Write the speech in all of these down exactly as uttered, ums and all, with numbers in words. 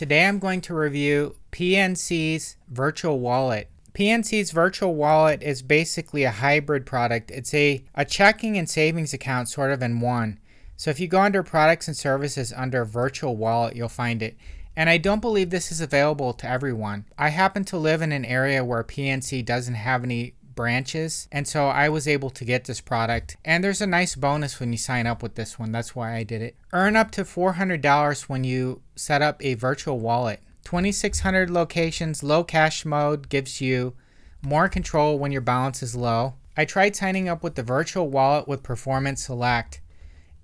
Today I'm going to review P N C's Virtual Wallet. P N C's Virtual Wallet is basically a hybrid product. It's a, a checking and savings account sort of in one. So if you go under products and services under Virtual Wallet, you'll find it. And I don't believe this is available to everyone. I happen to live in an area where P N C doesn't have any branches, and so I was able to get this product, and there's a nice bonus when you sign up with this one. That's why I did it. Earn up to four hundred dollars when you set up a virtual wallet. twenty-six hundred locations, low cash mode gives you more control when your balance is low. I tried signing up with the virtual wallet with Performance Select,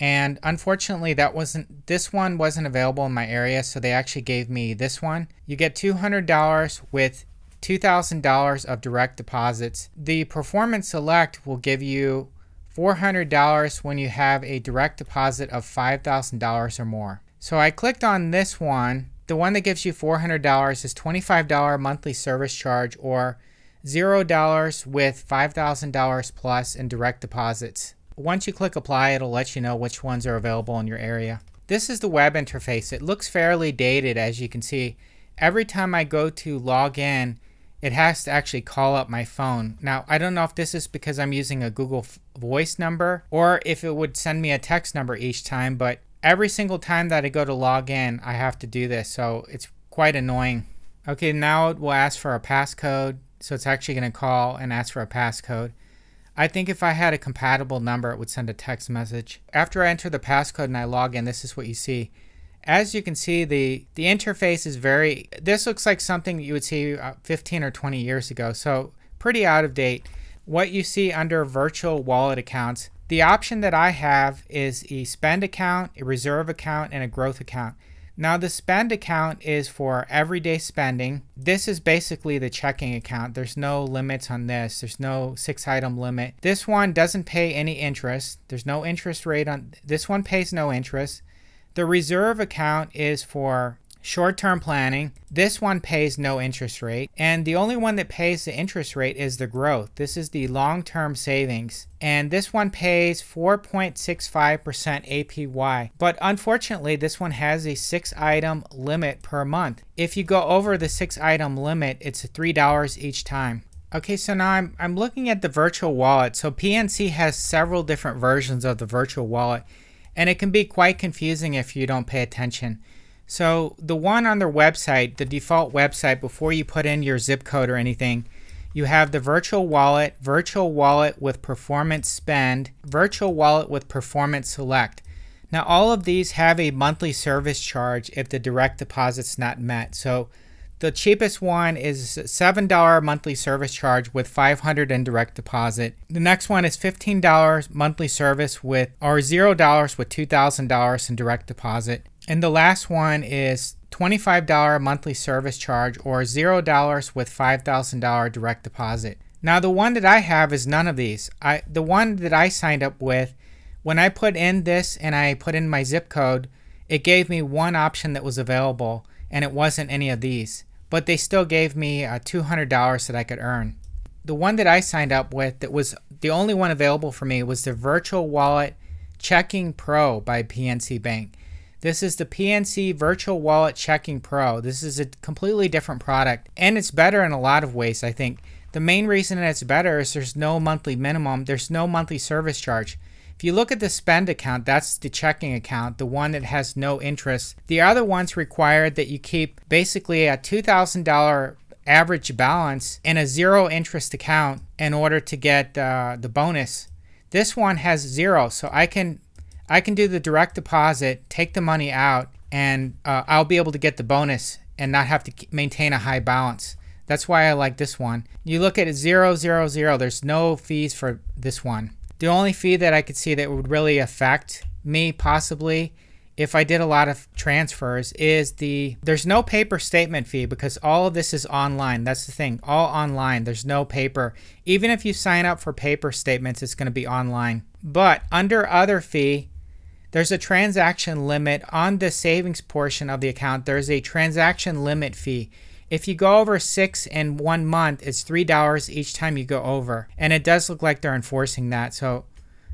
and unfortunately that wasn't this one wasn't available in my area, so they actually gave me this one. You get two hundred dollars with two thousand dollars of direct deposits. The Performance Select will give you four hundred dollars when you have a direct deposit of five thousand dollars or more. So I clicked on this one. The one that gives you four hundred dollars is twenty-five dollar monthly service charge or zero dollars with five thousand dollars plus in direct deposits. Once you click apply, it'll let you know which ones are available in your area. This is the web interface. It looks fairly dated, as you can see. Every time I go to log in, it has to actually call up my phone. Now, I don't know if this is because I'm using a Google Voice number or if it would send me a text number each time, but every single time that I go to log in, I have to do this, so it's quite annoying. Okay, now it will ask for a passcode, so it's actually going to call and ask for a passcode. I think if I had a compatible number, it would send a text message. After I enter the passcode and I log in, this is what you see. As you can see, the, the interface is very, this looks like something that you would see fifteen or twenty years ago, so pretty out of date. What you see under virtual wallet accounts, the option that I have is a spend account, a reserve account, and a growth account. Now the spend account is for everyday spending. This is basically the checking account. There's no limits on this. There's no six item limit. This one doesn't pay any interest. There's no interest rate on, this one pays no interest. The reserve account is for short-term planning. This one pays no interest rate. And the only one that pays the interest rate is the growth. This is the long-term savings. And this one pays four point six five percent A P Y. But unfortunately, this one has a six-item limit per month. If you go over the six-item limit, it's three dollars each time. Okay, so now I'm, I'm looking at the virtual wallet. So P N C has several different versions of the virtual wallet, and it can be quite confusing if you don't pay attention. So the one on their website, the default website, before you put in your zip code or anything, you have the virtual wallet, virtual wallet with performance spend, virtual wallet with performance select. Now all of these have a monthly service charge if the direct deposit's not met. So the cheapest one is seven dollar monthly service charge with five hundred dollars in direct deposit. The next one is fifteen dollar monthly service with, or zero dollars with two thousand dollars in direct deposit. And the last one is twenty-five dollar monthly service charge or zero dollars with five thousand dollars direct deposit. Now the one that I have is none of these. I, the one that I signed up with, when I put in this and I put in my zip code, it gave me one option that was available, and it wasn't any of these. But they still gave me uh, two hundred dollars that I could earn. The one that I signed up with that was the only one available for me was the Virtual Wallet Checking Pro by P N C Bank. This is the P N C Virtual Wallet Checking Pro. This is a completely different product, and it's better in a lot of ways, I think. The main reason that it's better is there's no monthly minimum, there's no monthly service charge. If you look at the spend account, that's the checking account, the one that has no interest. The other ones required that you keep basically a two thousand dollar average balance in a zero interest account in order to get uh, the bonus. This one has zero, so I can I can do the direct deposit, take the money out, and uh, I'll be able to get the bonus and not have to maintain a high balance. That's why I like this one. You look at it, zero, zero, zero. There's no fees for this one. The only fee that I could see that would really affect me possibly if I did a lot of transfers is the, there's no paper statement fee because all of this is online. That's the thing, all online, there's no paper. Even if you sign up for paper statements, it's gonna be online. But under other fee, there's a transaction limit on the savings portion of the account. There's a transaction limit fee. If you go over six in one month, it's three dollars each time you go over. And it does look like they're enforcing that. So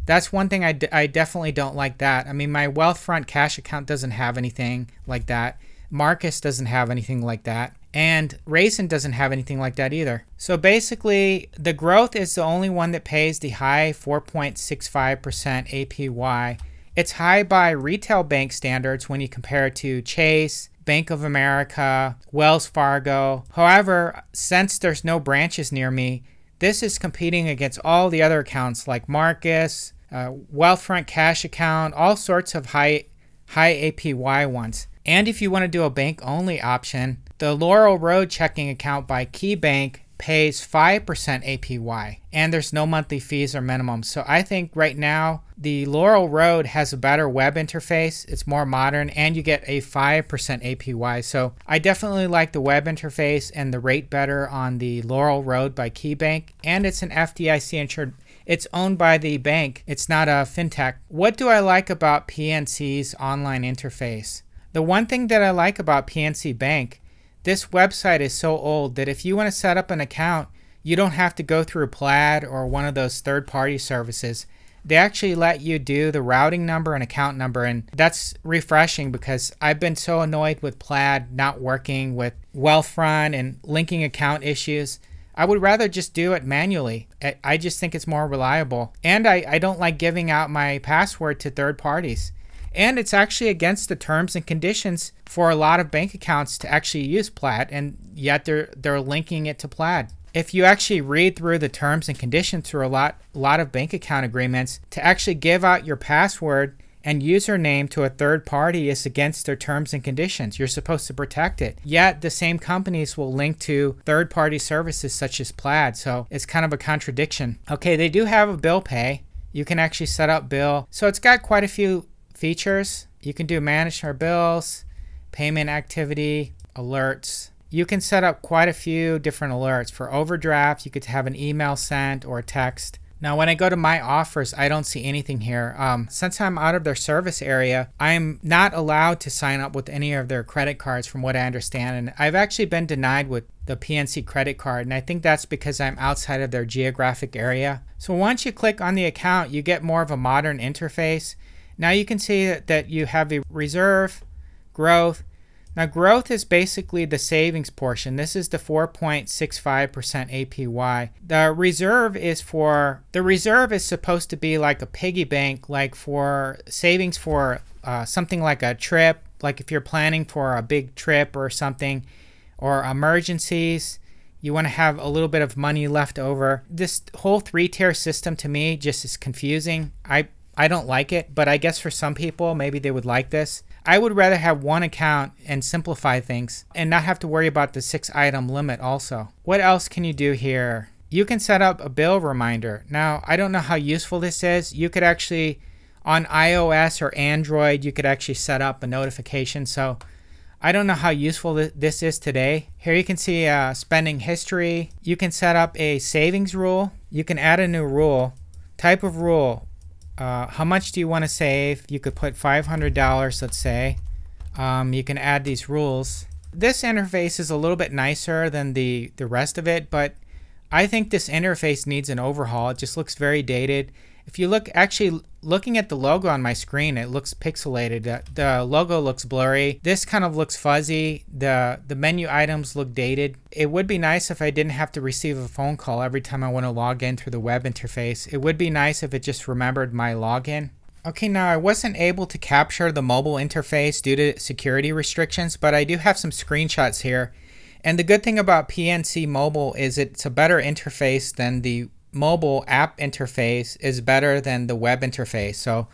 that's one thing I, d I definitely don't like that. I mean, my Wealthfront cash account doesn't have anything like that. Marcus doesn't have anything like that. And Raisin doesn't have anything like that either. So basically, the growth is the only one that pays the high four point six five percent A P Y. It's high by retail bank standards when you compare it to Chase, Bank of America, Wells Fargo. However, since there's no branches near me, this is competing against all the other accounts like Marcus, uh, Wealthfront cash account, all sorts of high, high A P Y ones. And if you want to do a bank-only option, the Laurel Road checking account by KeyBank pays five percent A P Y, and there's no monthly fees or minimum. So I think right now the Laurel Road has a better web interface. It's more modern, and you get a five percent A P Y. So I definitely like the web interface and the rate better on the Laurel Road by KeyBank, and it's an F D I C insured. It's owned by the bank. It's not a fintech. What do I like about P N C's online interface? The one thing that I like about P N C Bank, this website is so old that if you want to set up an account, you don't have to go through Plaid or one of those third-party services. They actually let you do the routing number and account number, and that's refreshing because I've been so annoyed with Plaid not working with Wealthfront and linking account issues. I would rather just do it manually. I just think it's more reliable. And I, I don't like giving out my password to third parties. And it's actually against the terms and conditions for a lot of bank accounts to actually use Plaid, and yet they're they're linking it to Plaid. If you actually read through the terms and conditions through a lot lot of bank account agreements, to actually give out your password and username to a third party is against their terms and conditions. You're supposed to protect it. Yet the same companies will link to third party services such as Plaid, so it's kind of a contradiction. Okay, they do have a bill pay. You can actually set up bill. So it's got quite a few features. You can do manage our bills, payment activity, alerts. You can set up quite a few different alerts. For overdraft, you could have an email sent or a text. Now, when I go to my offers, I don't see anything here. Um, since I'm out of their service area, I'm not allowed to sign up with any of their credit cards from what I understand. And I've actually been denied with the P N C credit card. And I think that's because I'm outside of their geographic area. So once you click on the account, you get more of a modern interface. Now you can see that, that you have the reserve, growth. Now growth is basically the savings portion. This is the four point six five percent A P Y. The reserve is for, the reserve is supposed to be like a piggy bank, like for savings for uh, something like a trip, like if you're planning for a big trip or something, or emergencies. You want to have a little bit of money left over. This whole three-tier system to me just is confusing. I I don't like it, but I guess for some people, maybe they would like this. I would rather have one account and simplify things and not have to worry about the six item limit also. What else can you do here? You can set up a bill reminder. Now, I don't know how useful this is. You could actually, on iOS or Android, you could actually set up a notification. So I don't know how useful th this is today. Here you can see uh, spending history. You can set up a savings rule. You can add a new rule, type of rule. Uh, how much do you want to save? You could put five hundred dollars, let's say. Um, you can add these rules. This interface is a little bit nicer than the, the rest of it, but I think this interface needs an overhaul. It just looks very dated. If you look, actually looking at the logo on my screen, it looks pixelated. The, the logo looks blurry. This kind of looks fuzzy. The, the menu items look dated. It would be nice if I didn't have to receive a phone call every time I want to log in through the web interface. It would be nice if it just remembered my login. Okay, now I wasn't able to capture the mobile interface due to security restrictions, but I do have some screenshots here. And the good thing about P N C Mobile is it's a better interface than the mobile app interface is better than the web interface. So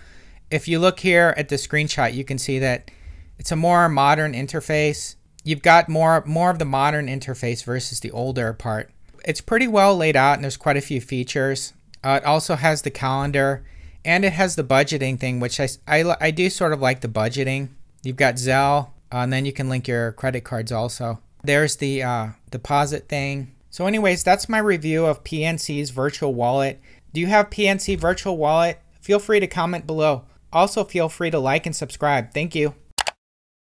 if you look here at the screenshot, you can see that it's a more modern interface. You've got more, more of the modern interface versus the older part. It's pretty well laid out and there's quite a few features. Uh, it also has the calendar and it has the budgeting thing, which I, I, I do sort of like the budgeting. You've got Zelle uh, and then you can link your credit cards also. There's the uh, deposit thing. So anyways, that's my review of P N C's Virtual Wallet. Do you have P N C Virtual Wallet? Feel free to comment below. Also, feel free to like and subscribe. Thank you.